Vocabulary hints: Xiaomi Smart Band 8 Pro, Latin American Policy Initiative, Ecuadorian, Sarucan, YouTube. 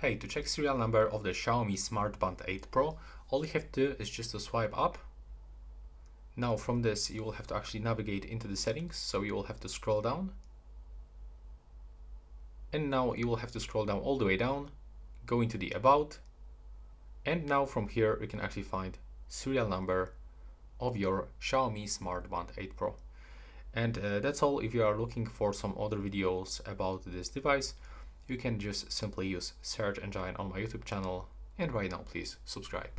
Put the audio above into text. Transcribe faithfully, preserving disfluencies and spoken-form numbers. Hey, to check serial number of the Xiaomi Smart Band eight Pro, all you have to do is just to swipe up. Now from this you will have to actually navigate into the settings, so you will have to scroll down. And now you will have to scroll down all the way down, go into the About. And now from here you can actually find serial number of your Xiaomi Smart Band eight Pro. And uh, that's all. If you are looking for some other videos about this device, you can just simply use search engine on my YouTube channel. And right now, please subscribe.